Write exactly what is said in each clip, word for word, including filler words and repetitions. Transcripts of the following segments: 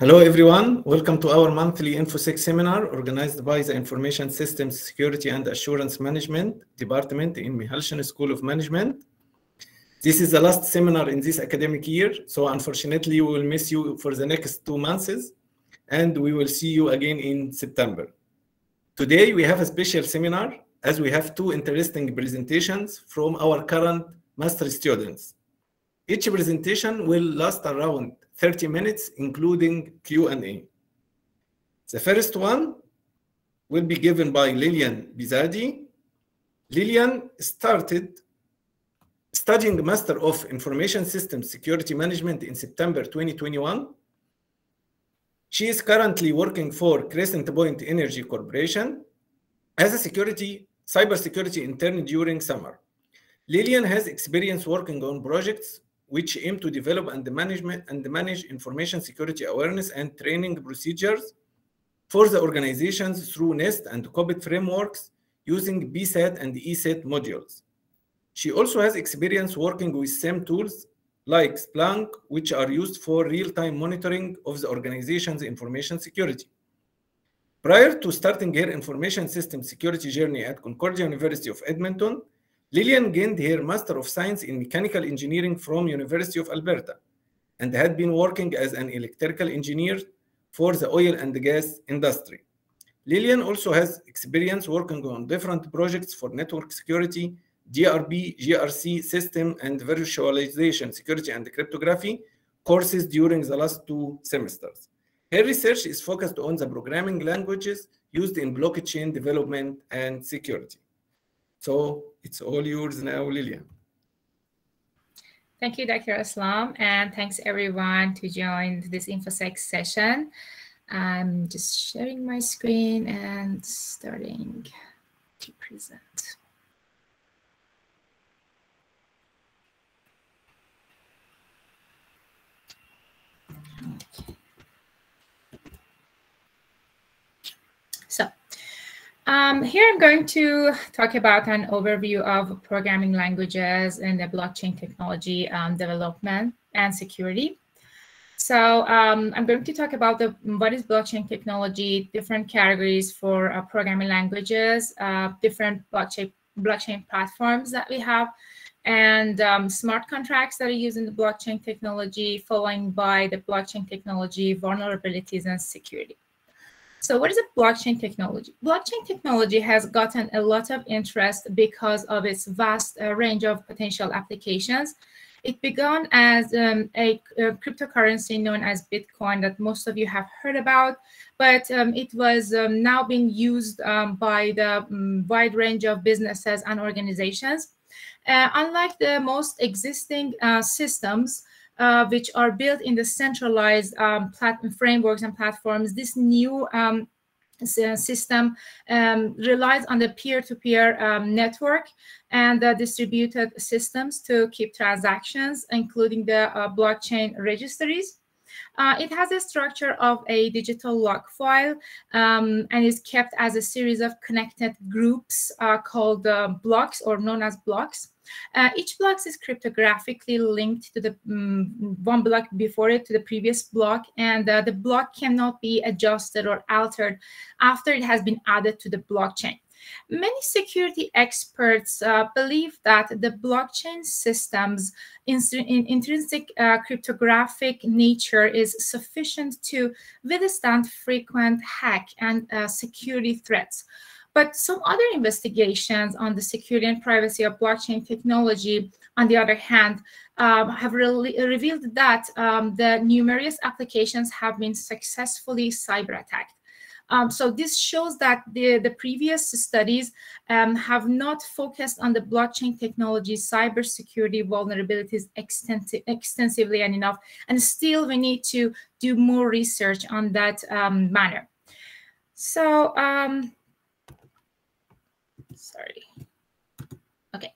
Hello everyone, welcome to our monthly InfoSec seminar organized by the Information Systems Security and Assurance Management Department in Mihalshan School of Management. This is the last seminar in this academic year, so unfortunately we will miss you for the next two months and we will see you again in September. Today we have a special seminar as we have two interesting presentations from our current master students. Each presentation will last around thirty minutes, including Q and A. The first one will be given by Lillian Behzadi. Lillian started studying Master of Information Systems Security Management in September twenty twenty-one. She is currently working for Crescent Point Energy Corporation as a security, cybersecurity intern during summer. Lillian has experience working on projects which aim to develop and management and manage information security awareness and training procedures for the organizations through NIST and COBIT frameworks using B SAT and E SAT modules. She also has experience working with S I M tools like Splunk, which are used for real-time monitoring of the organization's information security. Prior to starting her information system security journey at Concordia University of Edmonton, Lillian gained her Master of Science in Mechanical Engineering from University of Alberta and had been working as an electrical engineer for the oil and gas industry. Lillian also has experience working on different projects for network security, G R B, G R C, system and virtualization, security and cryptography courses during the last two semesters. Her research is focused on the programming languages used in blockchain development and security. So it's all yours now, Lillian. Thank you, Doctor Aslam, and thanks everyone to join this InfoSec session. I'm just sharing my screen and starting to present. Okay. So. Um, here I'm going to talk about an overview of programming languages and the blockchain technology um, development and security. So um, I'm going to talk about the, what is blockchain technology, different categories for uh, programming languages, uh, different blockchain, blockchain platforms that we have, and um, smart contracts that are used in the blockchain technology, following by the blockchain technology, vulnerabilities and security. So what is a blockchain technology? Blockchain technology has gotten a lot of interest because of its vast uh, range of potential applications. It began as um, a, a cryptocurrency known as Bitcoin that most of you have heard about, but um, it was um, now being used um, by the um, wide range of businesses and organizations. Uh, unlike the most existing uh, systems, Uh, which are built in the centralized um, frameworks and platforms, this new um, system um, relies on the peer-to-peer um, network and the distributed systems to keep transactions, including the uh, blockchain registries. Uh, it has a structure of a digital log file um, and is kept as a series of connected groups uh, called uh, blocks, or known as blocks. Uh, each block is cryptographically linked to the um, one block before it to the previous block, and uh, the block cannot be adjusted or altered after it has been added to the blockchain. Many security experts uh, believe that the blockchain system's in in intrinsic uh, cryptographic nature is sufficient to withstand frequent hack and uh, security threats. But some other investigations on the security and privacy of blockchain technology, on the other hand, um, have really revealed that um, the numerous applications have been successfully cyber-attacked. Um, so this shows that the, the previous studies um, have not focused on the blockchain technology, cybersecurity vulnerabilities extensi extensively and enough. And still, we need to do more research on that um, matter. So, um, sorry. Okay,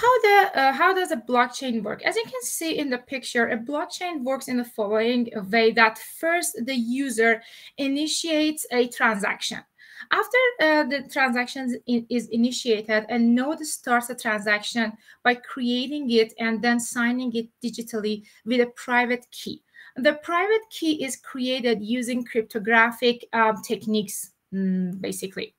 how, the, uh, how does a blockchain work? As you can see in the picture, a blockchain works in the following way: that first, the user initiates a transaction. After uh, the transaction is initiated, a node starts a transaction by creating it and then signing it digitally with a private key. The private key is created using cryptographic uh, techniques, basically.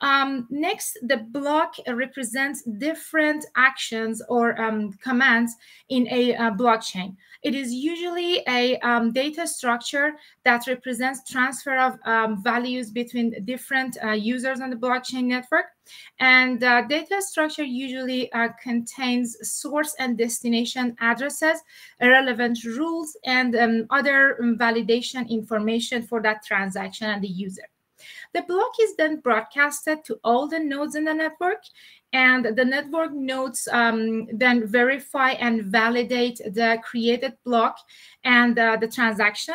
Um, next, the block represents different actions or um, commands in a uh, blockchain. It is usually a um, data structure that represents transfer of um, values between different uh, users on the blockchain network. And the uh, data structure usually uh, contains source and destination addresses, relevant rules, and um, other validation information for that transaction and the user. The block is then broadcasted to all the nodes in the network, and the network nodes um, then verify and validate the created block and uh, the transaction.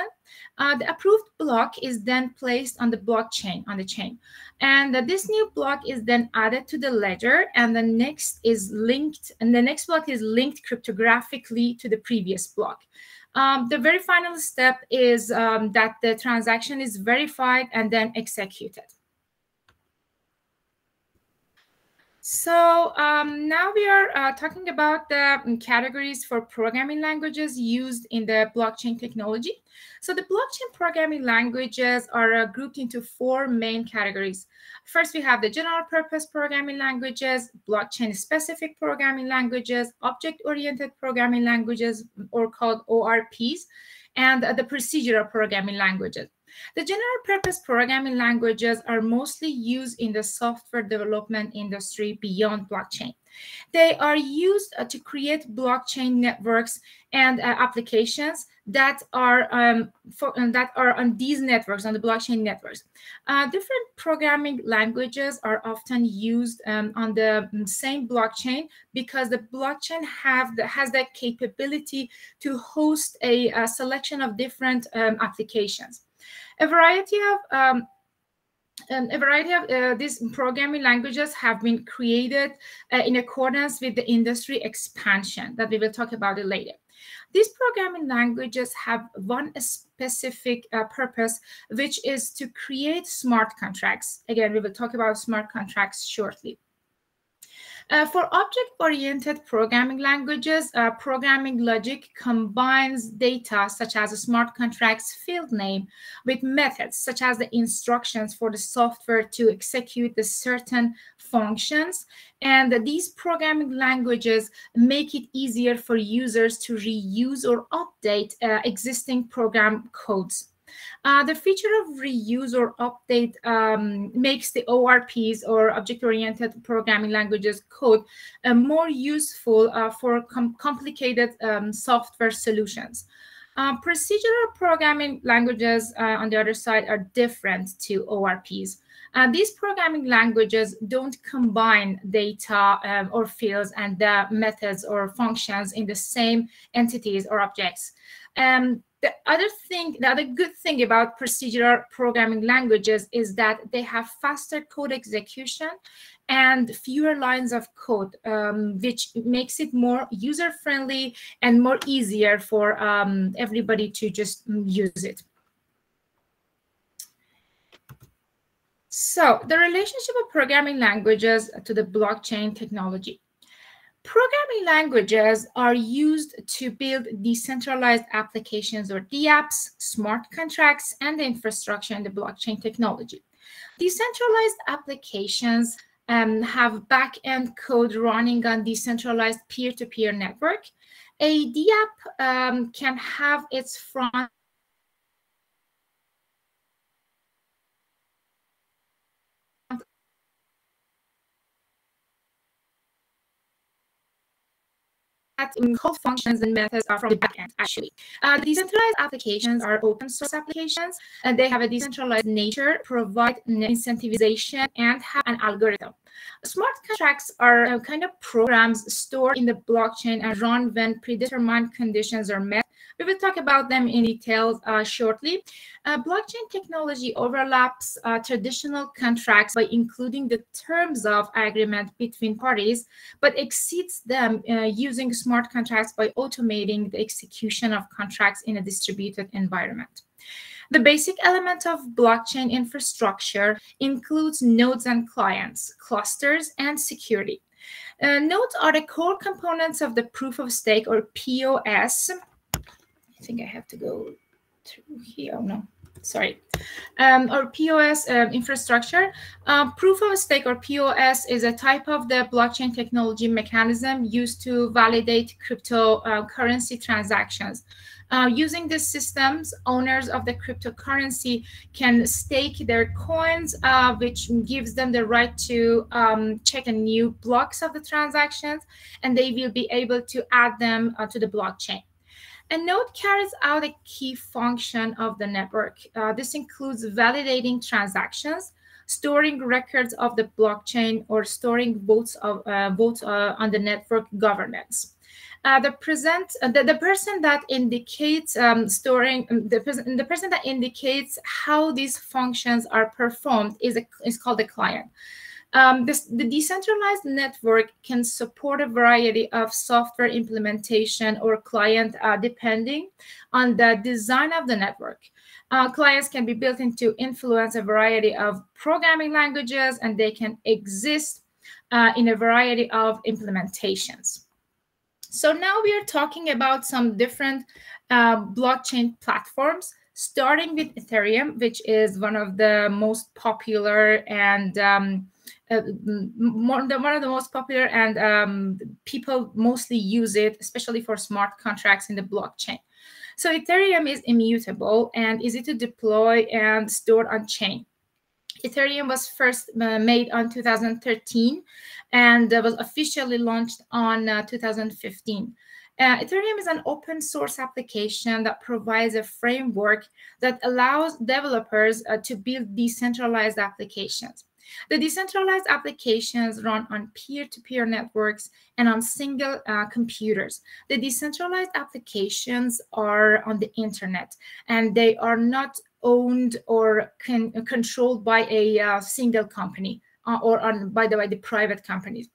Uh, the approved block is then placed on the blockchain, on the chain. And uh, this new block is then added to the ledger, and the next is linked, and the next block is linked cryptographically to the previous block. Um, the very final step is um, that the transaction is verified and then executed. So um, now we are uh, talking about the categories for programming languages used in the blockchain technology. So the blockchain programming languages are uh, grouped into four main categories. First, we have the general purpose programming languages, blockchain specific programming languages, object-oriented programming languages, or called O R Ps, and uh, the procedural programming languages. The general purpose programming languages are mostly used in the software development industry beyond blockchain. They are used to create blockchain networks and uh, applications that are um, for, that are on these networks, on the blockchain networks. Uh, different programming languages are often used um, on the same blockchain because the blockchain have the, has that capability to host a, a selection of different um, applications. A variety of um, a variety of uh, these programming languages have been created uh, in accordance with the industry expansion that we will talk about it later. These programming languages have one specific uh, purpose, which is to create smart contracts. Again, we will talk about smart contracts shortly. Uh, for object-oriented programming languages, uh, programming logic combines data such as a smart contract's field name with methods such as the instructions for the software to execute the certain functions. And uh, these programming languages make it easier for users to reuse or update uh, existing program codes. Uh, the feature of reuse or update um, makes the O R Ps, or object-oriented programming languages, code uh, more useful uh, for com complicated um, software solutions. Uh, procedural programming languages, uh, on the other side, are different to O R Ps. Uh, these programming languages don't combine data um, or fields and the methods or functions in the same entities or objects. Um, The other thing, the other good thing about procedural programming languages is that they have faster code execution and fewer lines of code, um, which makes it more user-friendly and more easier for um, everybody to just use it. So the relationship of programming languages to the blockchain technology. Programming languages are used to build decentralized applications, or dApps, smart contracts, and the infrastructure in the blockchain technology. Decentralized applications um, have back-end code running on decentralized peer-to-peer network. A dApp um, can have its front code functions and methods are from the backend, actually. Uh, decentralized applications are open source applications, and they have a decentralized nature, provide incentivization, and have an algorithm. Smart contracts are uh, kind of programs stored in the blockchain and run when predetermined conditions are met. We will talk about them in detail uh, shortly. Uh, blockchain technology overlaps uh, traditional contracts by including the terms of agreement between parties, but exceeds them uh, using smart contracts by automating the execution of contracts in a distributed environment. The basic element of blockchain infrastructure includes nodes and clients, clusters, and security. Uh, nodes are the core components of the proof of stake, or P O S, I think I have to go through here. Oh, no, sorry. Um, or P O S uh, infrastructure. Uh, proof of stake, or P O S, is a type of the blockchain technology mechanism used to validate cryptocurrency uh, transactions. Uh, using these systems, owners of the cryptocurrency can stake their coins, uh, which gives them the right to um, check a new blocks of the transactions, and they will be able to add them uh, to the blockchain. A node carries out a key function of the network. Uh, this includes validating transactions, storing records of the blockchain, or storing votes, of, uh, votes uh, on the network governance. Uh, the present, uh, the, the person that indicates um, storing, the person, the person that indicates how these functions are performed is a, is called a client. Um, this, the decentralized network can support a variety of software implementation or client, uh, depending on the design of the network. Uh, clients can be built in to influence a variety of programming languages, and they can exist uh, in a variety of implementations. So now we are talking about some different uh, blockchain platforms, starting with Ethereum, which is one of the most popular and um, uh, more, the, one of the most popular, and um, people mostly use it, especially for smart contracts in the blockchain. So Ethereum is immutable and easy to deploy and stored on chain. Ethereum was first made on two thousand thirteen and was officially launched on uh, two thousand fifteen. Uh, Ethereum is an open source application that provides a framework that allows developers uh, to build decentralized applications. The decentralized applications run on peer-to-peer networks and on single uh, computers. The decentralized applications are on the internet, and they are not owned or con controlled by a uh, single company uh, or on, by the way, the private companies.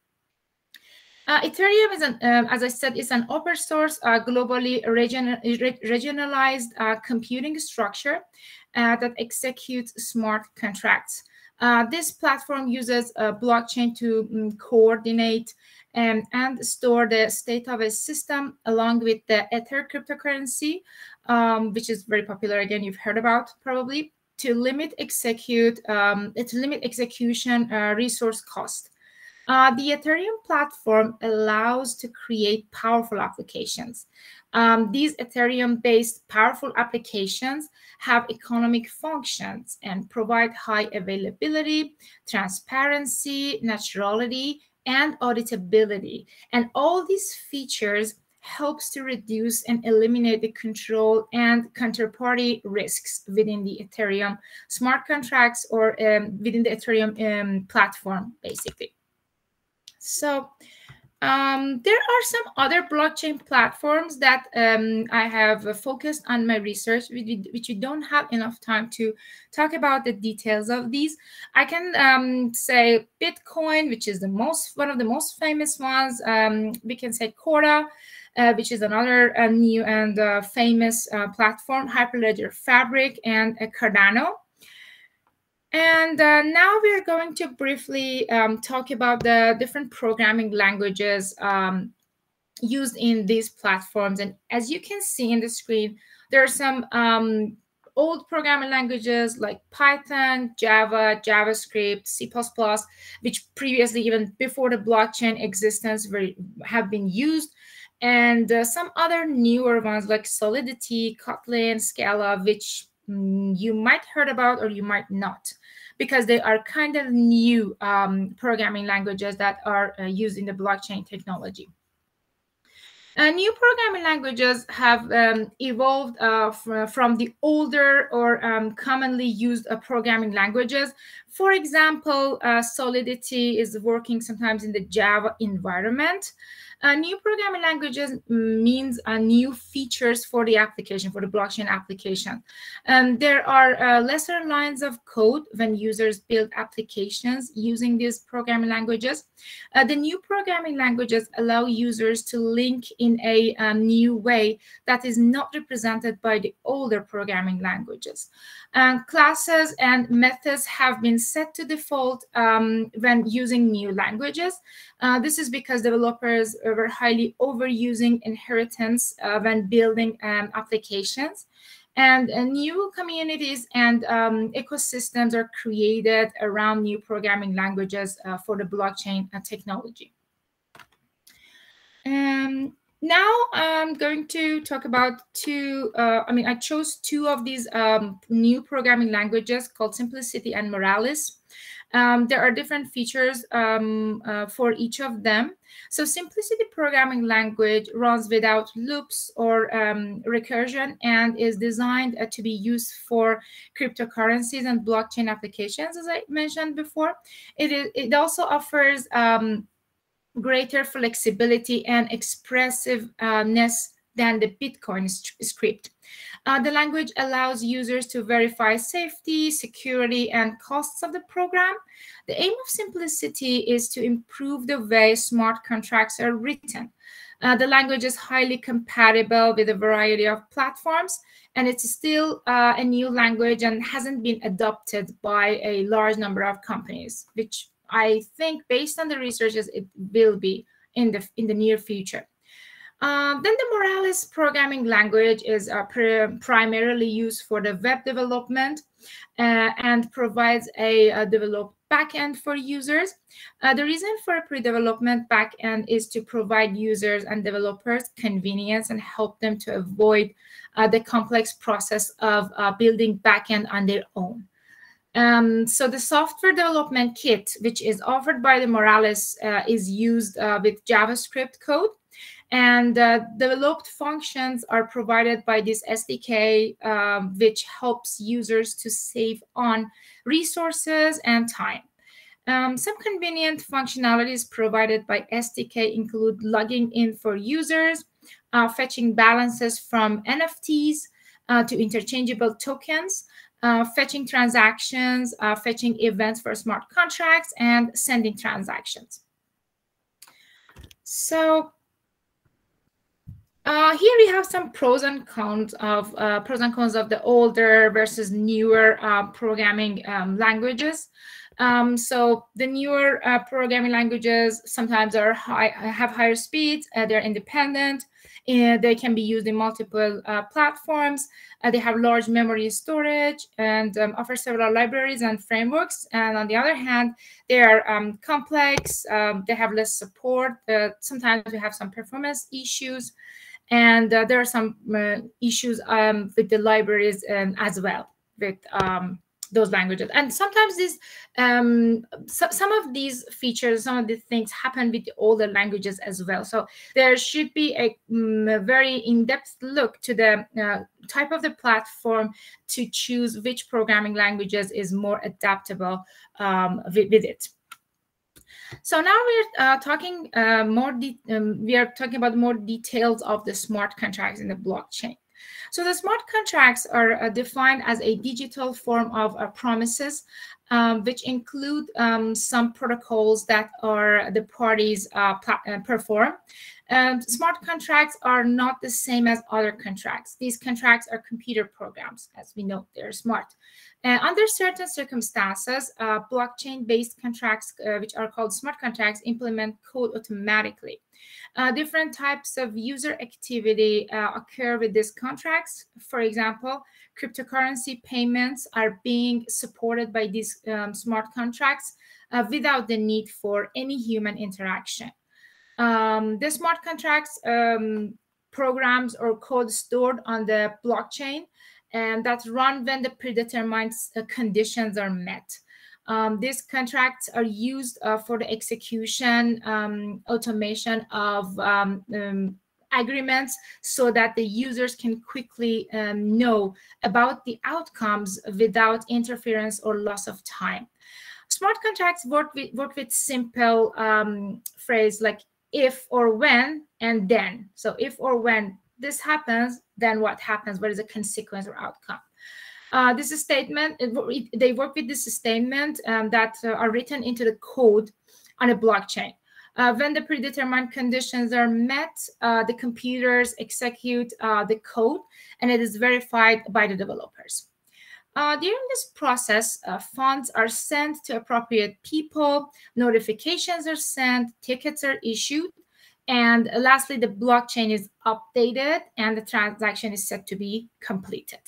Uh, Ethereum is, an, um, as I said, is an open source, uh, globally region re regionalized uh, computing structure uh, that executes smart contracts. Uh, this platform uses a blockchain to um, coordinate and, and store the state of a system, along with the Ether cryptocurrency, um, which is very popular. Again, you've heard about probably, to limit execute um, to limit execution uh, resource cost. Uh, the Ethereum platform allows to create powerful applications. Um, these Ethereum-based powerful applications have economic functions and provide high availability, transparency, naturality, and auditability. And all these features helps to reduce and eliminate the control and counterparty risks within the Ethereum smart contracts, or um, within the Ethereum um, platform, basically. So um, there are some other blockchain platforms that um, I have focused on my research, which we don't have enough time to talk about the details of these. I can um, say Bitcoin, which is the most one of the most famous ones. Um, we can say Corda, uh, which is another uh, new and uh, famous uh, platform, Hyperledger Fabric, and uh, Cardano. And uh, now we are going to briefly um, talk about the different programming languages um, used in these platforms. And as you can see in the screen, there are some um, old programming languages like Python, Java, JavaScript, C plus plus, which previously, even before the blockchain existence, were, have been used. And uh, some other newer ones like Solidity, Kotlin, Scala, which you might heard about or you might not, because they are kind of new um, programming languages that are uh, used in the blockchain technology. Uh, new programming languages have um, evolved uh, fr from the older or um, commonly used uh, programming languages. For example, uh, Solidity is working sometimes in the Java environment. Uh, new programming languages means uh, new features for the application, for the blockchain application. Um, there are uh, lesser lines of code when users build applications using these programming languages. Uh, the new programming languages allow users to link in a um, new way that is not represented by the older programming languages. Uh, classes and methods have been set to default um, when using new languages. Uh, this is because developers were highly overusing inheritance uh, when building um, applications. And uh, new communities and um, ecosystems are created around new programming languages uh, for the blockchain uh, technology. Um, now I'm going to talk about two, uh, I mean, I chose two of these um, new programming languages called Simplicity and Moralis. Um, there are different features um, uh, for each of them. So Simplicity programming language runs without loops or um, recursion and is designed uh, to be used for cryptocurrencies and blockchain applications, as I mentioned before. It, is, it also offers um, greater flexibility and expressiveness than the Bitcoin script. Uh, the language allows users to verify safety, security, and costs of the program. The aim of Simplicity is to improve the way smart contracts are written. Uh, the language is highly compatible with a variety of platforms, and it's still uh, a new language and hasn't been adopted by a large number of companies, which I think, based on the researches, it will be in the, in the near future. Uh, then the Moralis programming language is uh, pr primarily used for the web development uh, and provides a, a developed backend for users. Uh, the reason for a pre-development backend is to provide users and developers convenience and help them to avoid uh, the complex process of uh, building backend on their own. Um, so the software development kit, which is offered by the Moralis, uh, is used uh, with JavaScript code. And uh, developed functions are provided by this S D K, um, which helps users to save on resources and time. Um, some convenient functionalities provided by S D K include logging in for users, uh, fetching balances from N F Ts uh, to interchangeable tokens, uh, fetching transactions, uh, fetching events for smart contracts, and sending transactions. So, Uh, here we have some pros and cons of uh, pros and cons of the older versus newer uh, programming um, languages. Um, so the newer uh, programming languages sometimes are high, have higher speeds. Uh, they're independent. Uh, they can be used in multiple uh, platforms. Uh, they have large memory storage and um, offer several libraries and frameworks. And on the other hand, they are um, complex. Um, they have less support. Uh, sometimes we have some performance issues. And uh, there are some uh, issues um, with the libraries um, as well with um, those languages. And sometimes these, um, so, some of these features, some of these things happen with all the languages as well. So there should be a, um, a very in-depth look to the uh, type of the platform to choose which programming languages is more adaptable um, with, with it. So now we're uh, talking uh, more. Um, we are talking about more details of the smart contracts in the blockchain. So the smart contracts are uh, defined as a digital form of uh, promises, um, which include um, some protocols that are the parties uh, perform. Um, smart contracts are not the same as other contracts. These contracts are computer programs, as we know, they're smart. Uh, under certain circumstances, uh, blockchain-based contracts, uh, which are called smart contracts, implement code automatically. Uh, different types of user activity uh, occur with these contracts. For example, cryptocurrency payments are being supported by these um, smart contracts uh, without the need for any human interaction. Um, the smart contracts um, programs or code stored on the blockchain and that's run when the predetermined uh, conditions are met. Um, these contracts are used uh, for the execution, um, automation of um, um, agreements so that the users can quickly um, know about the outcomes without interference or loss of time. Smart contracts work with, work with simple um, phrase like if or when and then. So if or when this happens, then what happens? What is the consequence or outcome? Uh, this is statement, it, it, they work with this statement um, that uh, are written into the code on a blockchain. Uh, when the predetermined conditions are met, uh, the computers execute uh, the code and it is verified by the developers. Uh, during this process, uh, funds are sent to appropriate people, notifications are sent, tickets are issued, and lastly, the blockchain is updated and the transaction is said to be completed.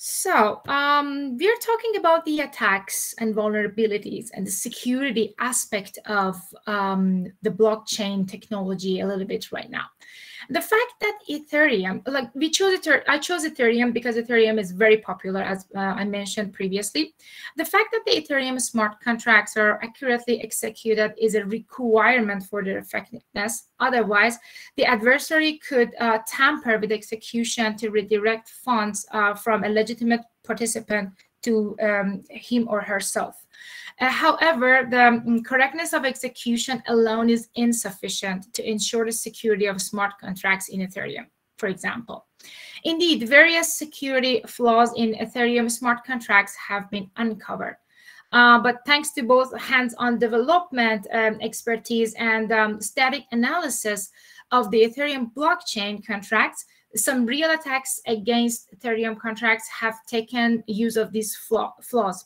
So um, we're talking about the attacks and vulnerabilities and the security aspect of um, the blockchain technology a little bit right now. The fact that Ethereum, like we chose Ethereum, I chose Ethereum because Ethereum is very popular, as uh, I mentioned previously. The fact that the Ethereum smart contracts are accurately executed is a requirement for their effectiveness. Otherwise, the adversary could uh, tamper with execution to redirect funds uh, from a legitimate participant to um, him or herself. Uh, however, the correctness of execution alone is insufficient to ensure the security of smart contracts in Ethereum, for example. Indeed, various security flaws in Ethereum smart contracts have been uncovered. Uh, but thanks to both hands-on development um, expertise and um, static analysis of the Ethereum blockchain contracts, some real attacks against Ethereum contracts have taken use of these flaw flaws,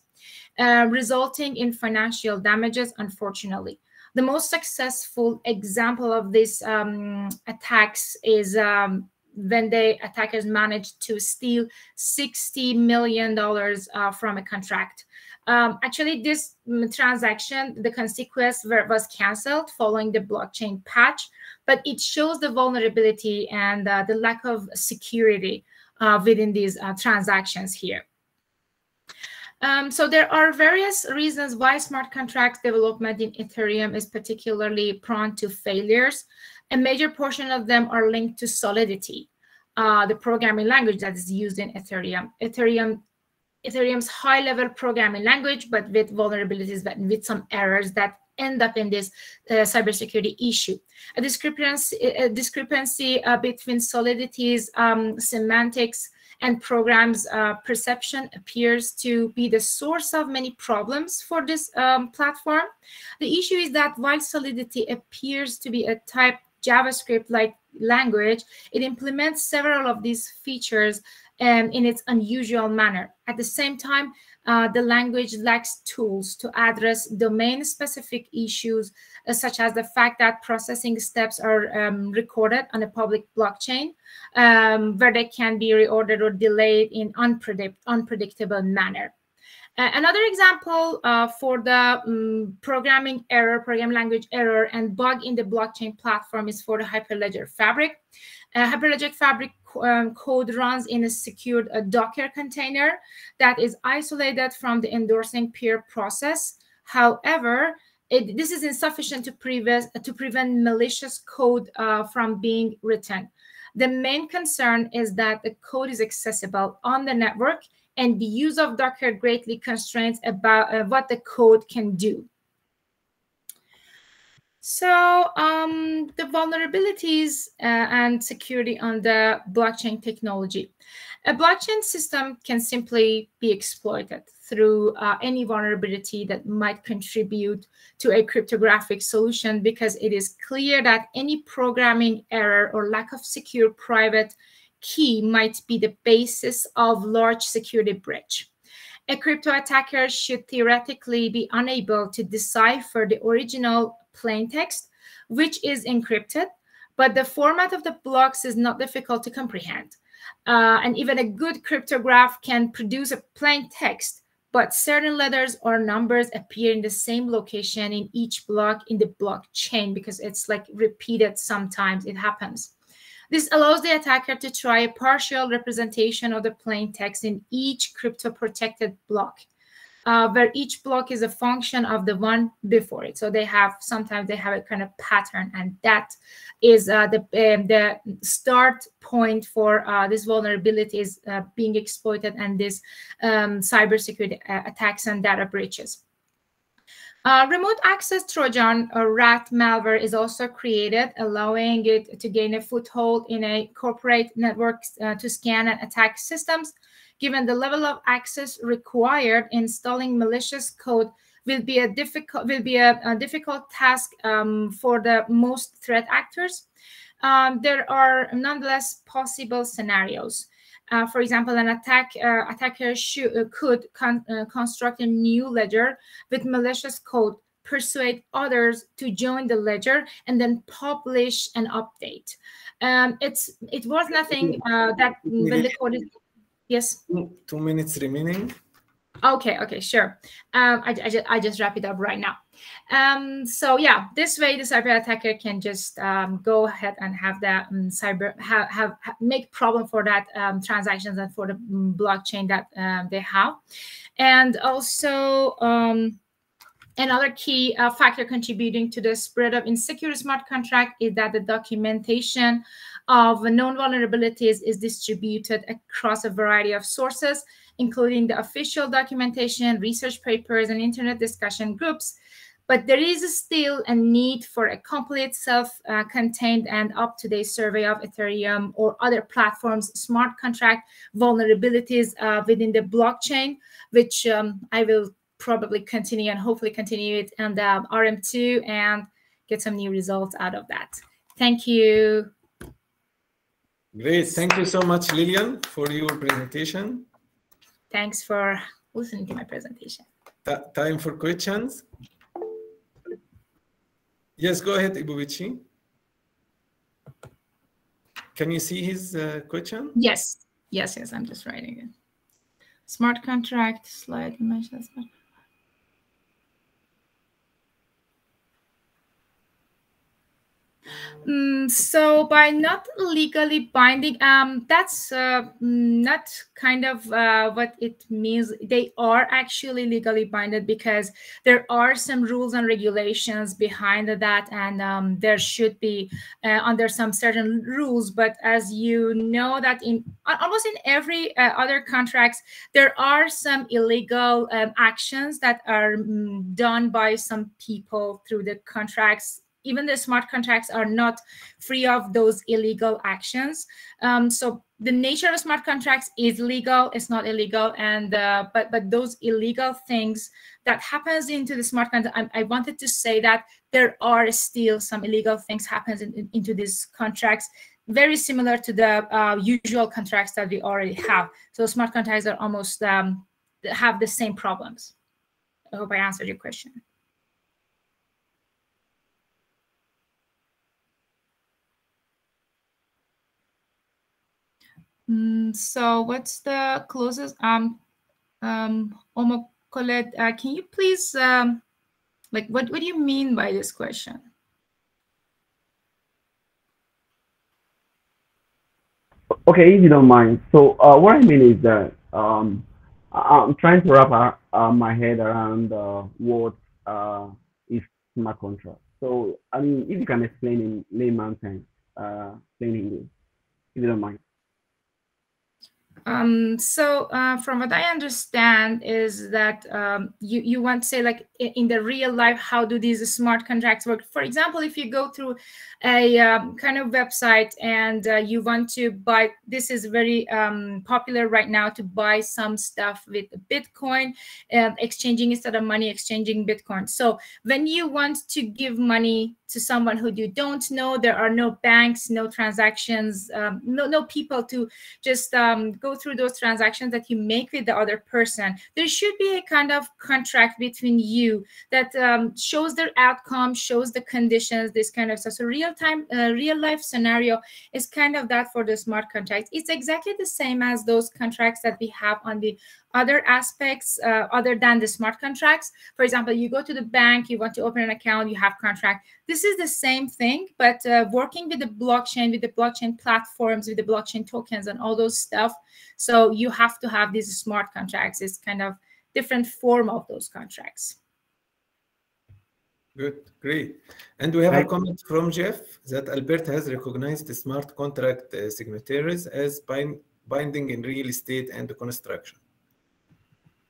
uh, resulting in financial damages, unfortunately. The most successful example of these um, attacks is um, when the attackers managed to steal sixty million dollars uh, from a contract. Um, actually, this transaction, the consequence was canceled following the blockchain patch, but it shows the vulnerability and uh, the lack of security uh, within these uh, transactions here. Um, so there are various reasons why smart contract development in Ethereum is particularly prone to failures. A major portion of them are linked to Solidity, uh, the programming language that is used in Ethereum. Ethereum Ethereum's high-level programming language, but with vulnerabilities, but with some errors that end up in this uh, cybersecurity issue. A discrepancy, a discrepancy uh, between Solidity's um, semantics and program's uh, perception appears to be the source of many problems for this um, platform. The issue is that while Solidity appears to be a type JavaScript-like language, it implements several of these features Um, in its unusual manner. At the same time, uh, the language lacks tools to address domain-specific issues, uh, such as the fact that processing steps are um, recorded on a public blockchain, um, where they can be reordered or delayed in unpredict unpredictable manner. Uh, another example uh, for the um, programming error, program language error, and bug in the blockchain platform is for the Hyperledger Fabric. Uh, Hyperledger Fabric Um, code runs in a secured uh, Docker container that is isolated from the endorsing peer process. However, it, this is insufficient to prevent to prevent malicious code uh, from being written. The main concern is that the code is accessible on the network, and the use of Docker greatly constrains about uh, what the code can do. So um, the vulnerabilities uh, and security on the blockchain technology. A blockchain system can simply be exploited through uh, any vulnerability that might contribute to a cryptographic solution, because it is clear that any programming error or lack of secure private key might be the basis of large security breach. A crypto attacker should theoretically be unable to decipher the original plain text, which is encrypted, but the format of the blocks is not difficult to comprehend. Uh, and even a good cryptograph can produce a plain text, but certain letters or numbers appear in the same location in each block in the blockchain, because it's like repeated sometimes, it happens. This allows the attacker to try a partial representation of the plain text in each crypto-protected block, Uh, where each block is a function of the one before it. So they have, sometimes they have a kind of pattern, and that is uh, the, um, the start point for uh, this vulnerability is uh, being exploited and this um, cybersecurity uh, attacks and data breaches. Uh, remote access Trojan or rat malware is also created, allowing it to gain a foothold in a corporate network uh, to scan and attack systems. Given the level of access required, installing malicious code will be a difficult will be a, a difficult task um, for the most threat actors. Um, there are nonetheless possible scenarios. Uh, for example, an attack uh, attacker should, uh, could con uh, construct a new ledger with malicious code, persuade others to join the ledger, and then publish an update. Um, it's it was nothing uh, that when the code is yes. Two minutes remaining. Okay. Okay. Sure. Um, I, I just I just wrap it up right now. Um, so yeah, this way the cyber attacker can just um, go ahead and have that um, cyber have, have make problem for that um, transactions and for the blockchain that um, they have, and also. Um, Another key uh, factor contributing to the spread of insecure smart contract is that the documentation of known vulnerabilities is distributed across a variety of sources, including the official documentation, research papers, and internet discussion groups. But there is still a need for a complete self-contained and up-to-date survey of Ethereum or other platforms' smart contract vulnerabilities uh, within the blockchain, which um, I will probably continue and hopefully continue it on the R M two and get some new results out of that. Thank you. Great. Thank you so much, Lillian, for your presentation. Thanks for listening to my presentation. T time for questions. Yes, go ahead, Ibubichi. Can you see his uh, question? Yes. Yes, yes. I'm just writing it. Smart contract slide. Mm, so by not legally binding, um, that's uh, not kind of uh, what it means. They are actually legally binded because there are some rules and regulations behind that, and um, there should be uh, under some certain rules. But as you know, that in almost in every uh, other contracts, there are some illegal um, actions that are um, done by some people through the contracts. Even the smart contracts are not free of those illegal actions. Um, so the nature of smart contracts is legal; it's not illegal. And uh, but but those illegal things that happens into the smart contract, I, I wanted to say that there are still some illegal things happens in, in, into these contracts, very similar to the uh, usual contracts that we already have. So smart contracts are almost um, have the same problems. I hope I answered your question. So what's the closest? Um, um, Omokolet, uh, can you please, um, like, what, what do you mean by this question? Okay, if you don't mind. So uh, what I mean is that um, I'm trying to wrap our, uh, my head around uh, what uh, is smart contract. So, I mean, if you can explain in layman's terms, uh, plain English, if you don't mind. Um, so uh, from what I understand is that um, you, you want to say, like, in the real life, how do these smart contracts work? For example, if you go through a um, kind of website and uh, you want to buy, this is very um, popular right now to buy some stuff with Bitcoin, uh, exchanging instead of money, exchanging Bitcoin. So when you want to give money to someone who you don't know, there are no banks, no transactions, um, no, no people to just um, go through those transactions that you make with the other person. There should be a kind of contract between you that um, shows their outcome, shows the conditions, this kind of stuff. So real-time, uh, real-life scenario is kind of that for the smart contracts. It's exactly the same as those contracts that we have on the other aspects uh, other than the smart contracts. For example, you go to the bank, you want to open an account, you have contract. This is the same thing, but uh, working with the blockchain, with the blockchain platforms, with the blockchain tokens and all those stuff. So you have to have these smart contracts. It's kind of different form of those contracts. Good, great. And we have a comment from Jeff that Alberta has recognized the smart contract uh, signatories as bind binding in real estate and construction.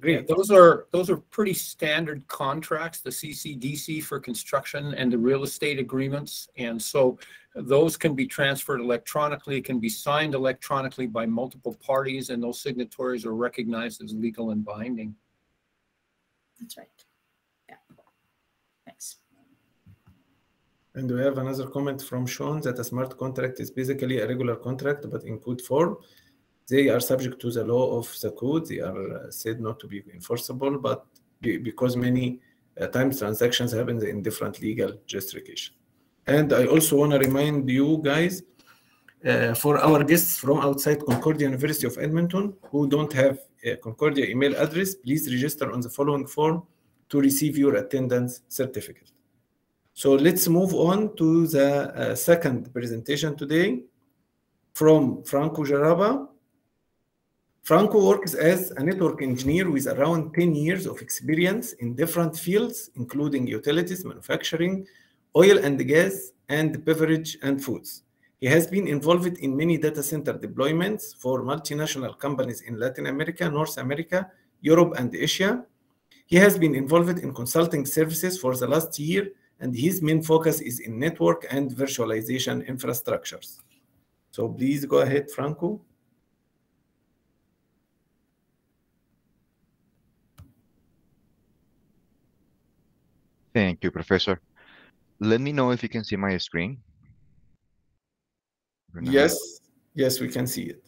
Great. Those are those are pretty standard contracts, the C C D C for construction and the real estate agreements. And so those can be transferred electronically, can be signed electronically by multiple parties, and those signatories are recognized as legal and binding. That's right. Yeah. Thanks. And we have another comment from Sean that a smart contract is basically a regular contract, but in code form. They are subject to the law of the code. They are said not to be enforceable, but because many uh, times transactions happen in different legal jurisdiction. And I also want to remind you guys, uh, for our guests from outside Concordia University of Edmonton who don't have a Concordia email address, please register on the following form to receive your attendance certificate. So let's move on to the uh, second presentation today from Franco Jaraba. Franco works as a network engineer with around ten years of experience in different fields, including utilities, manufacturing, oil and gas, and beverage and foods. He has been involved in many data center deployments for multinational companies in Latin America, North America, Europe, and Asia. He has been involved in consulting services for the last year, and his main focus is in network and virtualization infrastructures. So please go ahead, Franco. Thank you, Professor. Let me know if you can see my screen. Yes, yes, we can see it.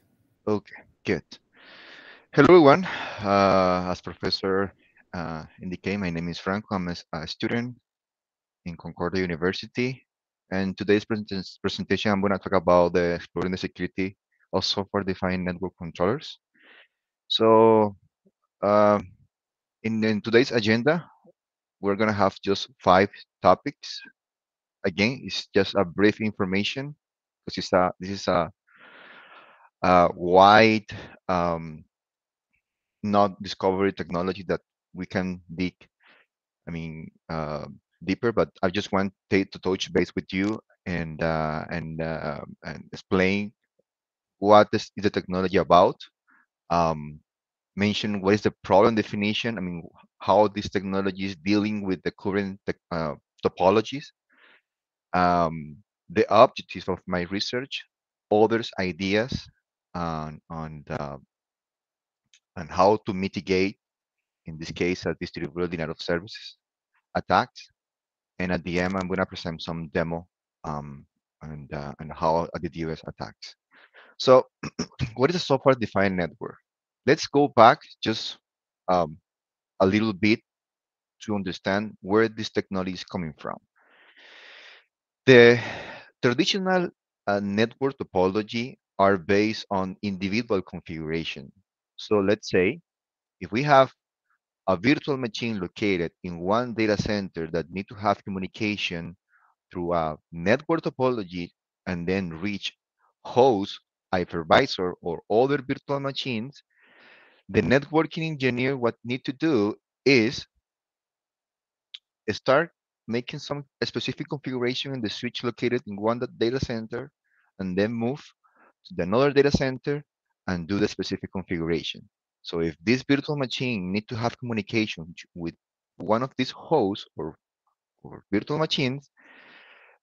Okay, good. Hello, everyone. Uh, as Professor uh, indicated, my name is Franco. I'm a student in Concordia University. And today's presentation, I'm going to talk about the exploring the security of software-defined network controllers. So uh, in, in today's agenda, we're going to have just five topics. Again, it's just a brief information because it's a, this is a, a wide, um, not discovery technology that we can dig, I mean, uh, deeper, but I just want to touch base with you and, uh, and, uh, and explain what is the technology about, um, mention what is the problem definition, I mean, how this technology is dealing with the current uh, topologies, um, the objectives of my research, others' ideas on, on, the, on how to mitigate, in this case, a distributed denial of services attacks. And at the end, I'm going to present some demo um, and, uh, and how the DDoS attacks. So what is a software-defined network? Let's go back just um, a little bit to understand where this technology is coming from. The traditional uh, network topology are based on individual configuration. So let's say if we have a virtual machine located in one data center that need to have communication through a network topology and then reach host, hypervisor, or other virtual machines, the networking engineer what need to do is start making some specific configuration in the switch located in one data center and then move to another data center and do the specific configuration. So if this virtual machine need to have communication with one of these hosts or, or virtual machines,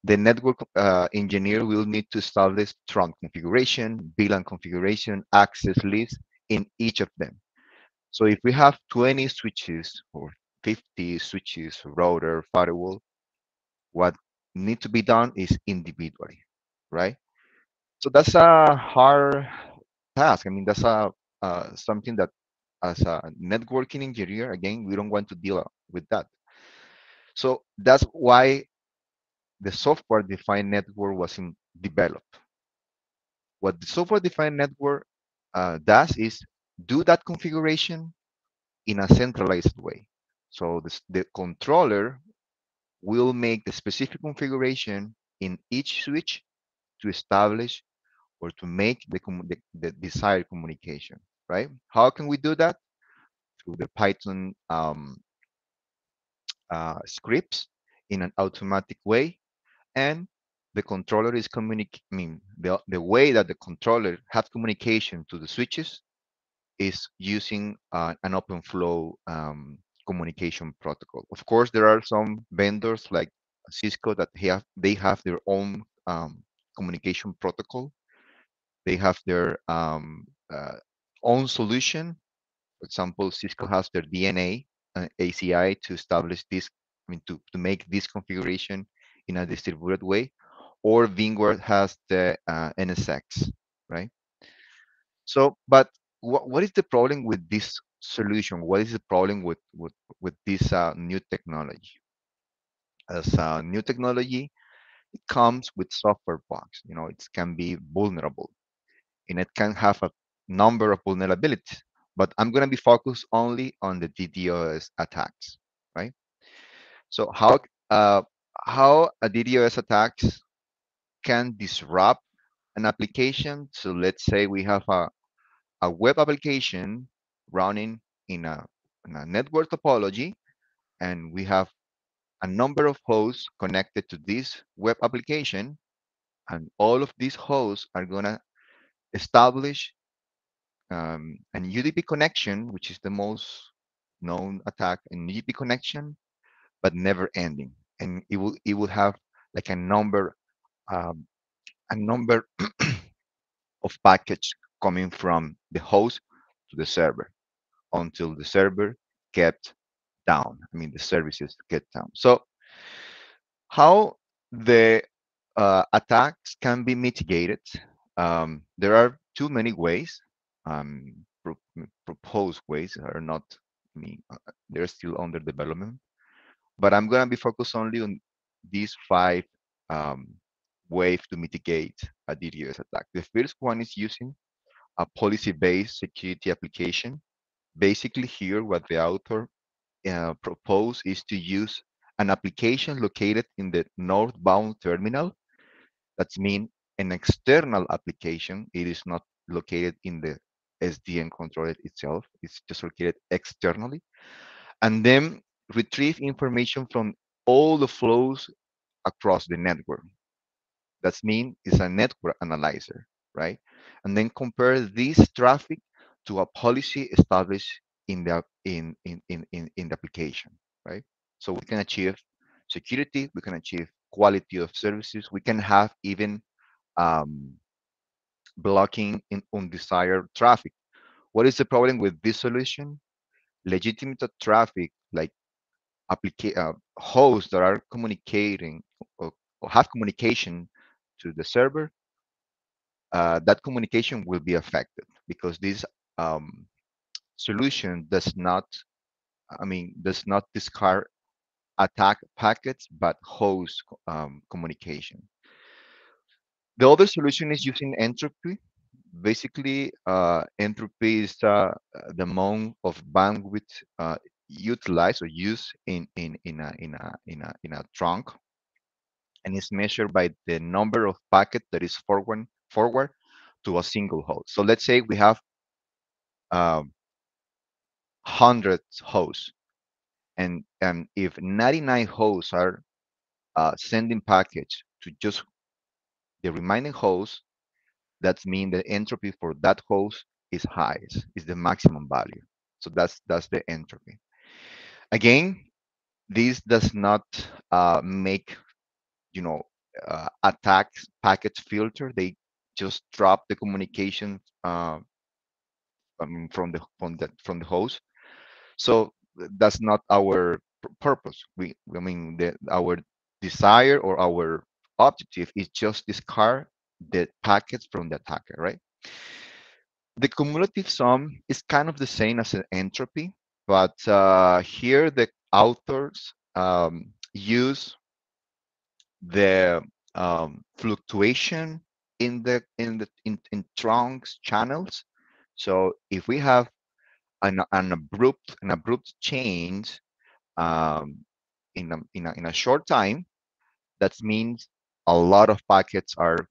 the network uh, engineer will need to establish trunk configuration, V LAN configuration, access list in each of them. So if we have twenty switches or fifty switches, router, firewall, what need to be done is individually, right? So that's a hard task. I mean, that's a Uh, something that as a networking engineer, again, we don't want to deal with that. So that's why the software-defined network was in developed. What the software-defined network uh, does is do that configuration in a centralized way. So this, the controller will make the specific configuration in each switch to establish or to make the, the, the desired communication. Right? How can we do that? Through the Python um, uh, scripts in an automatic way, and the controller is communicating. I mean, the the way that the controller has communication to the switches is using uh, an OpenFlow um, communication protocol. Of course, there are some vendors like Cisco that have they have their own um, communication protocol. They have their um, uh, own solution. For example, Cisco has their D N A and A C I to establish this, I mean, to, to make this configuration in a distributed way, or VMware has the uh, N S X, right? So, but what, what is the problem with this solution? What is the problem with with, with this uh, new technology? As a new technology, it comes with software bugs. You know, it can be vulnerable, and it can have a number of vulnerabilities. But I'm going to be focused only on the DDoS attacks, right? So how uh, how a DDoS attacks can disrupt an application. So let's say we have a a web application running in a, in a network topology, and we have a number of hosts connected to this web application, and all of these hosts are going to establish um, an U D P connection, which is the most known attack, in U D P connection, but never ending, and it will it will have like a number um, a number of packets coming from the host to the server until the server kept down. I mean, the services get down. So how the uh, attacks can be mitigated? Um, there are too many ways. Um, pro proposed ways are not, I mean, uh, they're still under development. But I'm going to be focused only on these five um, ways to mitigate a DDoS attack. The first one is using a policy-based security application. Basically, here what the author uh, proposed is to use an application located in the northbound terminal. That's mean an external application. It is not located in the S D N controller itself. It's just located externally, and then retrieve information from all the flows across the network. That's mean it's a network analyzer, right? And then compare this traffic to a policy established in the in in in in the application, right? So we can achieve security, we can achieve quality of services, we can have even um, blocking in undesired traffic. What is the problem with this solution? Legitimate traffic, like applica uh, hosts that are communicating or, or have communication to the server. Uh, that communication will be affected because this um, solution does not, I mean, does not discard attack packets, but host um, communication. The other solution is using entropy. Basically, uh, entropy is uh, the amount of bandwidth uh, utilized or used in in in a in a in a in a trunk, and it's measured by the number of packets that is forward. forward to a single host. So let's say we have um, one hundred hosts, and, and if ninety-nine hosts are uh, sending packets to just the remaining hosts, that means the entropy for that host is highest, is the maximum value. So that's, that's the entropy. Again, this does not uh, make, you know, uh, attacks packets filter. They just drop the communication uh, um, from the from the from the host. So that's not our purpose. We, I mean, the, our desire or our objective is just discard the packets from the attacker, right? The cumulative sum is kind of the same as an entropy, but uh, here the authors um, use the um, fluctuation in the in the in, in trunks channels. So if we have an, an abrupt an abrupt change um, in a, in, a, in a short time, that means a lot of packets are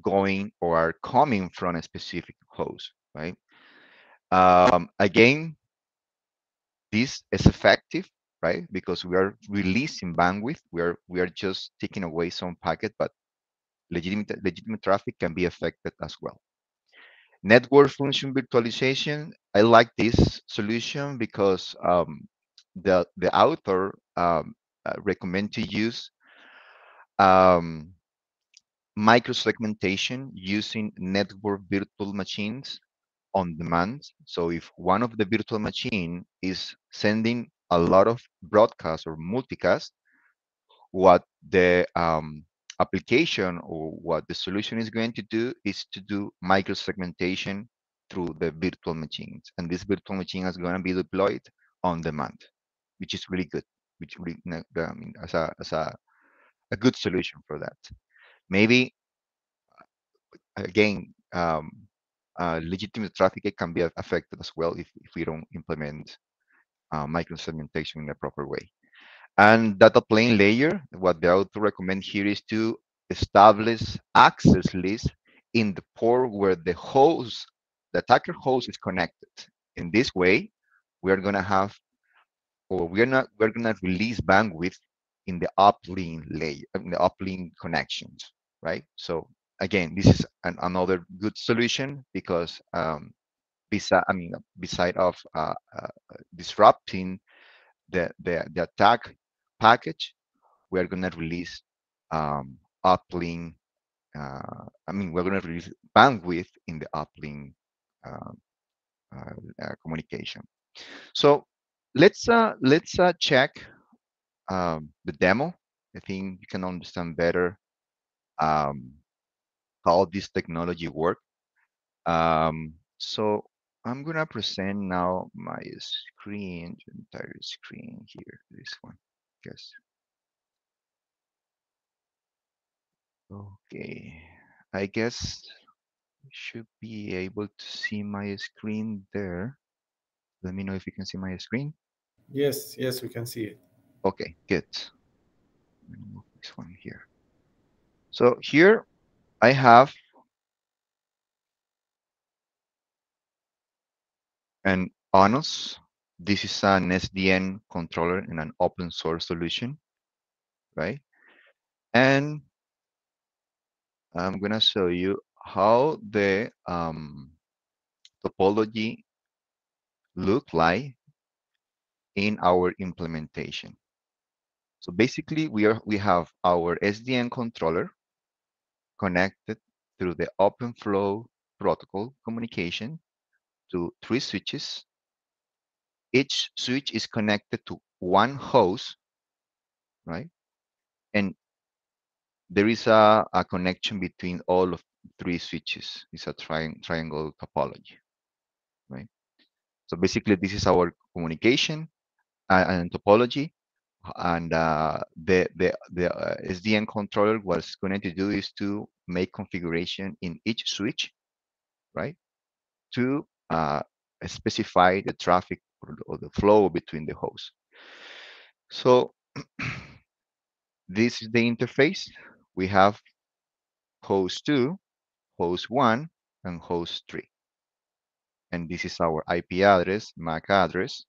going or are coming from a specific host, right? Um, again, this is effective, right? Because we are releasing bandwidth. We are we are just taking away some packet, but Legitimate, legitimate traffic can be affected as well. Network function virtualization. I like this solution because um, the the author um, uh, recommend to use um, microsegmentation using network virtual machines on demand. So if one of the virtual machine is sending a lot of broadcasts or multicast, what the um, application or what the solution is going to do is to do micro segmentation through the virtual machines. And this virtual machine is going to be deployed on demand, which is really good, which really, I mean, as a, as a, a good solution for that. Maybe, again, um, uh, legitimate traffic can be affected as well if, if we don't implement uh, microsegmentation in a proper way. And data plane layer, what I would recommend here is to establish access lists in the port where the host, the attacker host, is connected. In this way, we are going to have, or we're not, we're going to release bandwidth in the uplink layer, in the uplink connections, right? So again, this is an, another good solution because um, beside, I mean, beside of uh, uh, disrupting the, the the attack package, we are going to release um, uplink. Uh, I mean, we're going to release bandwidth in the uplink uh, uh, communication. So let's uh, let's uh, check um, the demo. I think you can understand better um, how this technology works. Um, so I'm going to present now my screen, entire screen here, this one, I guess. Okay, I guess you should be able to see my screen there. Let me know if you can see my screen. Yes, yes, we can see it. Okay, good. Let me move this one here. So here I have an ONOS. This is an S D N controller and an open source solution, right? And I'm gonna show you how the um, topology look like in our implementation. So basically, we are we have our S D N controller connected through the OpenFlow protocol communication to three switches. Each switch is connected to one host, right? And there is a, a connection between all of three switches. It's a tri triangle topology, right? So basically, this is our communication and topology. And uh, the the, the uh, S D N controller, what's going to do is to make configuration in each switch, right? To Uh, specify the traffic or the flow between the hosts. So this is the interface. We have host two, host one, and host three. And this is our I P address, M A C address.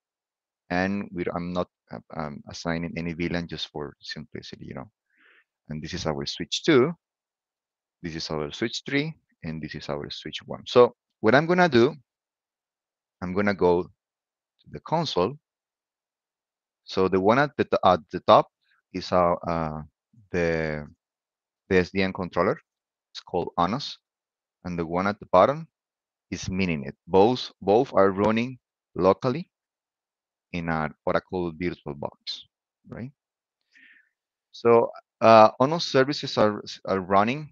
And we, I'm not um, assigning any V LAN just for simplicity, you know. And this is our switch two. This is our switch three. And this is our switch one. So what I'm going to do, I'm going to go to the console. So the one at the, at the top is our, uh, the, the S D N controller. It's called ONOS. And the one at the bottom is Mininet. Both, both are running locally in our Oracle virtual box, right? So uh, ONOS services are, are running.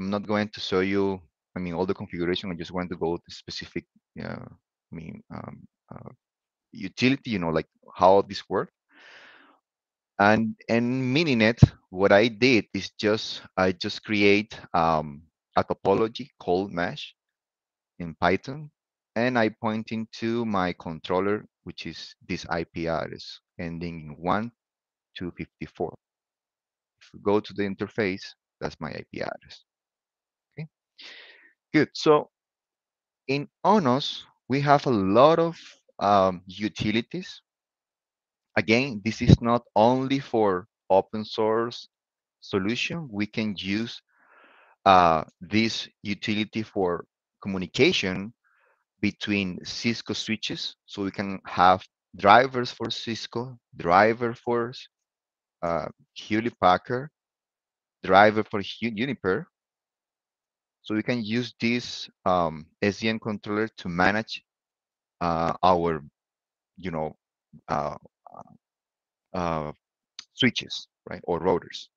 I'm not going to show you, I mean, all the configuration. I just want to go to specific uh, I mean, um, uh, utility, you know, like how this works. And and Mininet, what I did is just I just create um, a topology called mesh in Python, and I pointing to my controller, which is this I P address ending in one two five four. If we go to the interface, that's my I P address. Okay, good. So in ONOS, we have a lot of um, utilities. Again, this is not only for open source solution. We can use uh, this utility for communication between Cisco switches. So we can have drivers for Cisco, driver for uh, Hewlett Packard, driver for Uniper. So we can use this um, S D N controller to manage uh, our, you know, uh, uh, switches, right, or routers.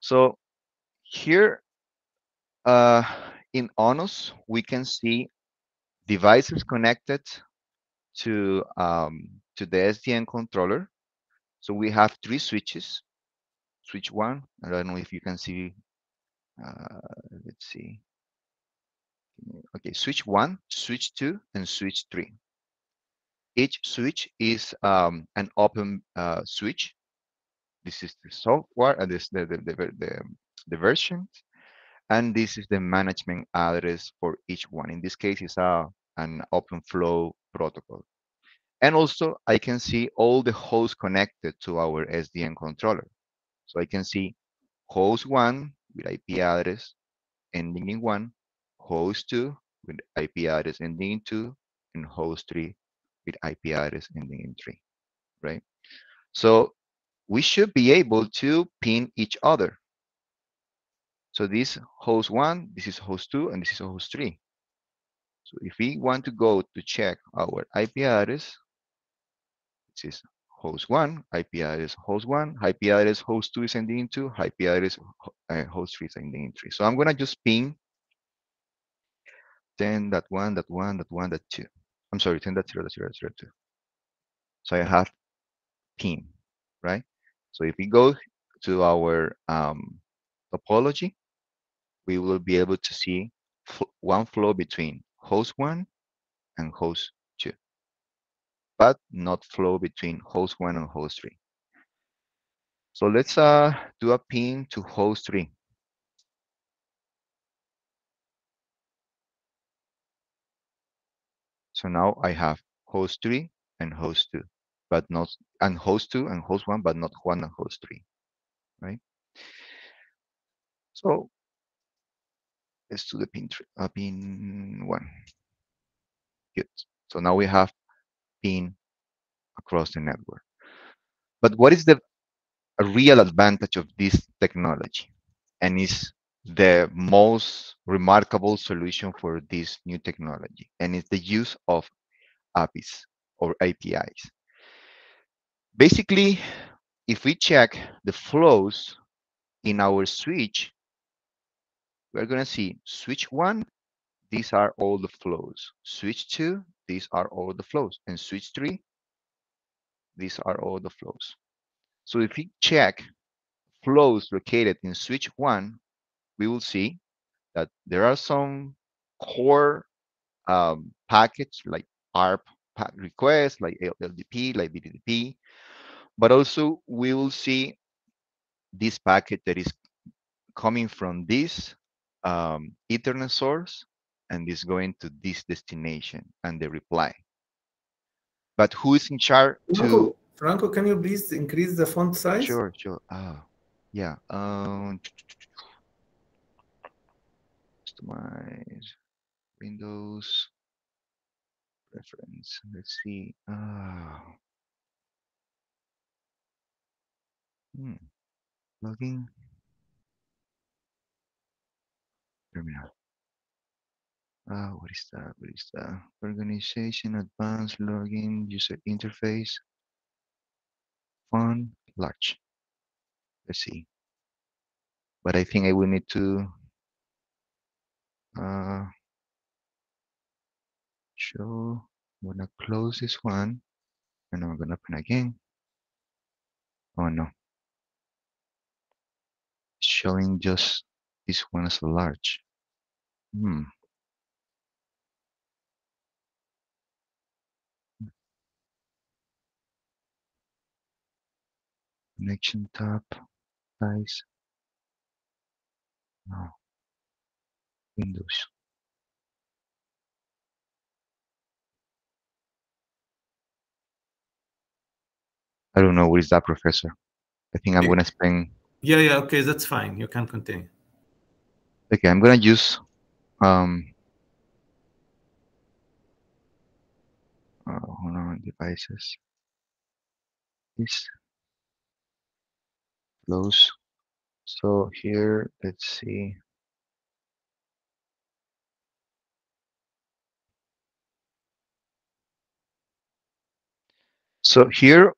So here uh, in ONOS, we can see devices connected to, um, to the S D N controller. So we have three switches. Switch one, I don't know if you can see, uh, let's see. Okay, switch one, switch two, and switch three. Each switch is um, an open uh, switch. This is the software, uh, this, the, the, the, the, the version, and this is the management address for each one. In this case, it's a, an OpenFlow protocol. And also, I can see all the hosts connected to our S D N controller. So I can see host one with I P address ending in one, host two with I P address ending in two, and host three with I P address ending in three, right? So we should be able to ping each other. So this host one, this is host two, and this is host three. So if we want to go to check our I P address, this is host one, I P address host one, I P address host two is ending in two, I P address uh, host three is ending in three. So I'm gonna just ping ten dot one dot one dot one dot two. I'm sorry, ten dot zero dot zero dot zero dot two. So I have ping, right? So if we go to our um, topology, we will be able to see one flow between host one and host two, but not flow between host one and host three. So let's uh, do a ping to host three. So now I have host three and host two, but not, and host two and host one, but not one and host three, right? So let's do the pin, uh, pin one. Good. So now we have pin across the network. But what is the a real advantage of this technology? And is the most remarkable solution for this new technology, and it's the use of A P Is or A P Is. Basically, if we check the flows in our switch, we're going to see switch one, these are all the flows, switch two, these are all the flows, and switch three, these are all the flows. So if we check flows located in switch one, we will see that there are some core um, packets like A R P requests, like L D P, like B D D P, but also we will see this packet that is coming from this um, Ethernet source and is going to this destination and the reply. But who is in charge? Franco, to... Franco, can you please increase the font size? Sure, sure. Ah, yeah. Um... My Windows preference. Let's see. Uh, hmm. Login. Terminal. Uh, what is that? What is that? Organization, advanced login, user interface, font, large. Let's see. But I think I will need to. Uh, so I'm gonna close this one and I'm gonna open again. Oh no, it's showing just this one as a large. Hmm. Connection tab, size. No. Windows. I don't know what is that, Professor. I think I'm yeah. gonna spend. Yeah, yeah, okay, that's fine. You can continue. Okay, I'm gonna use um uh, hold on, devices. This close. So here, let's see. So here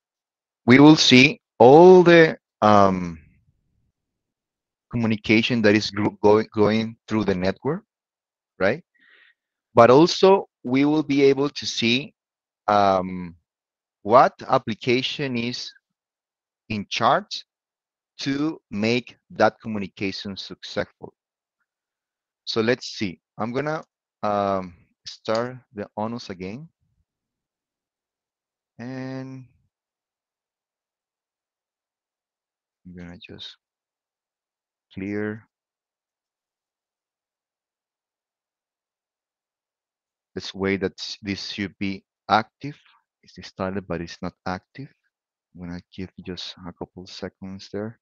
we will see all the um, communication that is going, going through the network. right? But also we will be able to see um, what application is in charge to make that communication successful. So let's see, I'm gonna um, start the ONOS again. And I'm gonna just clear. Let's wait that this should be active. It's started, but it's not active. I'm gonna give just a couple seconds there.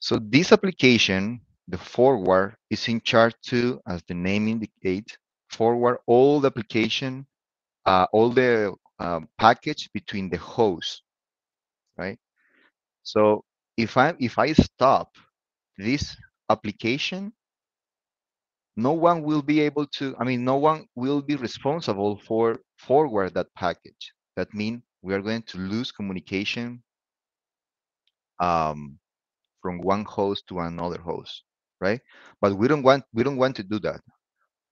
So this application, the forward, is in charge to, as the name indicates, forward all the application, uh, all the um, package between the hosts, right? So if I if I stop this application, no one will be able to, I mean, no one will be responsible for forward that package. That means we are going to lose communication um, from one host to another host, right? But we don't want, we don't want to do that.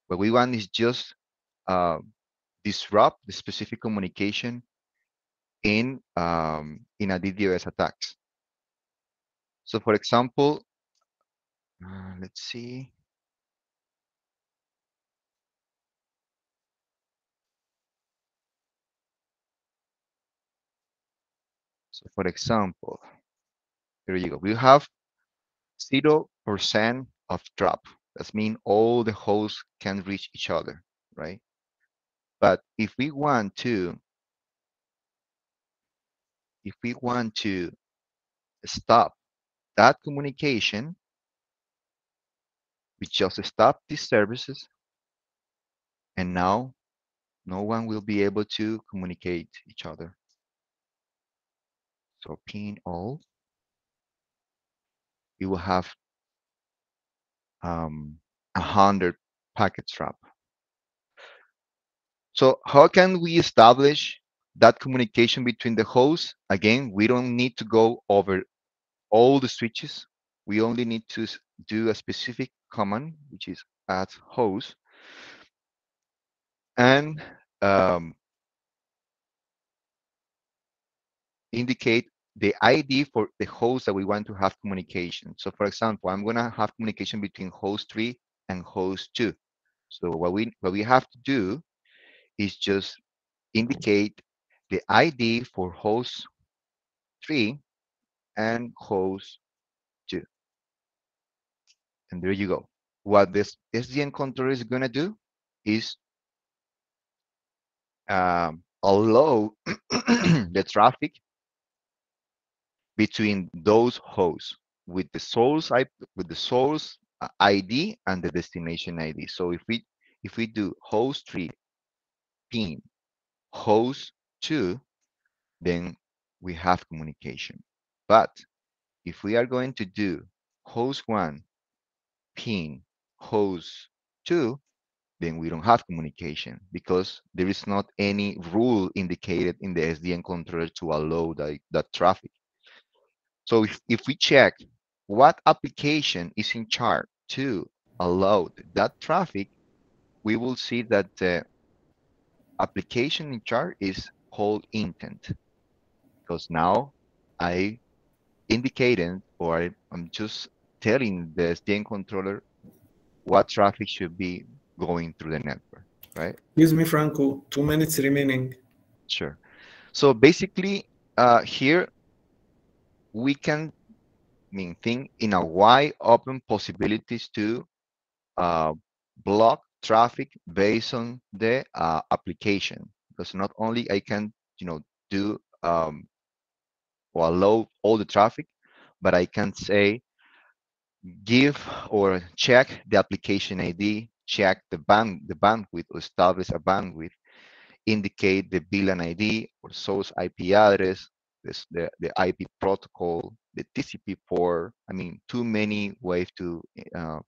What we want is just uh, disrupt the specific communication in, um, in a DDoS attacks. So for example, uh, let's see. So for example, here you go. We have zero percent of drop. That means all the hosts can reach each other, right? But if we want to, if we want to stop that communication, we just stop these services, and now no one will be able to communicate each other. So pin all, you will have um, a hundred packet trap. So how can we establish that communication between the hosts? Again, we don't need to go over all the switches. We only need to do a specific command, which is add host, and um, indicate the I D for the host that we want to have communication. So for example, I'm gonna have communication between host three and host two. So what we what we have to do is just indicate the I D for host three and host two. And there you go. What this S D N controller is gonna do is um, allow the traffic between those hosts with the source I P, with the source I D and the destination I D. So if we if we do host three pin host two, then we have communication. But if we are going to do host one pin host two, then we don't have communication because there is not any rule indicated in the S D N controller to allow that, that traffic. So if, if we check what application is in charge to allow that traffic, we will see that the application in charge is called intent, because now I indicated, or I, I'm just telling the S D N controller what traffic should be going through the network, right? Excuse me, Franco, two minutes remaining. Sure. So basically uh, here, we can I mean, think in a wide open possibilities to uh, block traffic based on the uh, application. Because not only I can, you know, do um, or allow all the traffic, but I can say, give or check the application I D, check the band, the bandwidth, or establish a bandwidth, indicate the V LAN I D or source I P address, This, the, the I P protocol, the T C P port. I mean, too many ways to uh,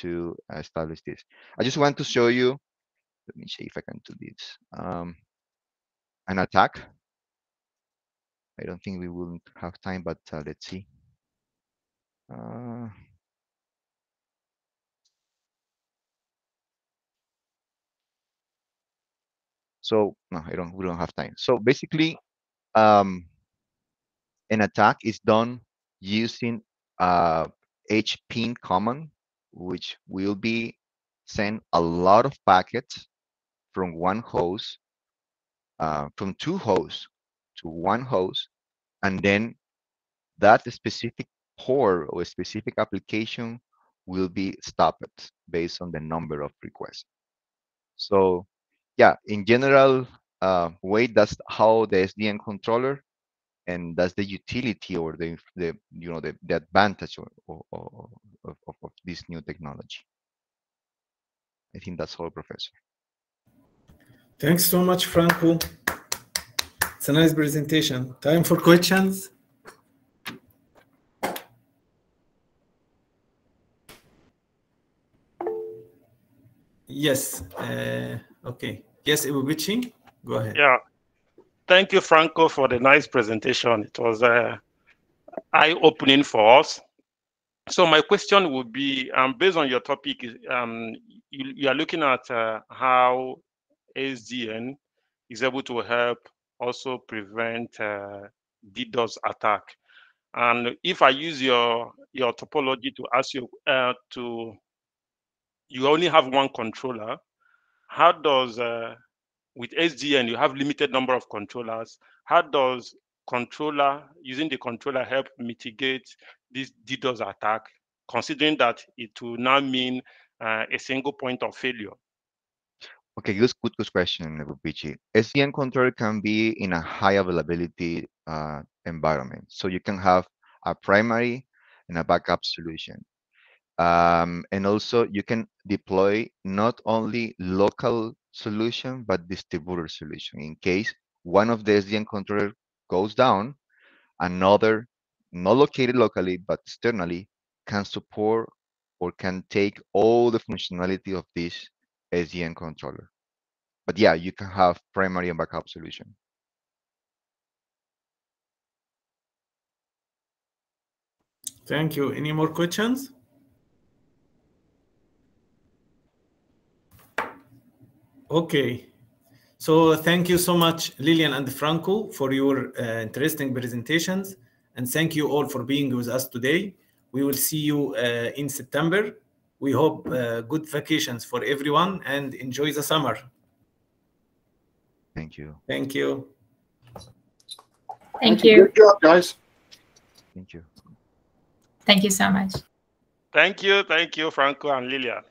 to establish this. I just want to show you. Let me see if I can do this. Um, an attack. I don't think we will have time, but uh, let's see. Uh, So no, I don't. We don't have time. So basically, um, an attack is done using uh, H ping command, which will be send a lot of packets from one host, uh, from two hosts to one host, and then that specific port or specific application will be stopped based on the number of requests. So yeah, in general uh, way, that's how the S D N controller, and that's the utility or the, the you know, the, the advantage or, or, or, of, of, of this new technology. I think that's all, Professor. Thanks so much, Franco. It's a nice presentation. Time for questions. Yes. Uh, okay. Yes, Ibubichi, go ahead. Yeah. Thank you, Franco, for the nice presentation. It was uh, eye-opening for us. So my question would be, um, based on your topic, um, you, you are looking at uh, how S D N is able to help also prevent uh, DDoS attack. And if I use your your topology to ask you uh, to, you only have one controller. How does, uh, with S D N, you have limited number of controllers. How does controller, using the controller, help mitigate this DDoS attack, considering that it will now mean uh, a single point of failure? Okay, good, good, good question, Bupichi. S D N controller can be in a high availability uh, environment. So you can have a primary and a backup solution. Um, and also you can deploy not only local solution, but distributor solution. In case one of the S D N controller goes down, another not located locally, but externally can support or can take all the functionality of this S D N controller. But yeah, you can have primary and backup solution. Thank you. Any more questions? Okay, so thank you so much, Lillian and Franco, for your uh, interesting presentations. And thank you all for being with us today. We will see you uh, in September. We hope uh, good vacations for everyone and enjoy the summer. Thank you. Thank you. Thank you. Good job, guys. Thank you. Thank you so much. Thank you. Thank you, Franco and Lillian.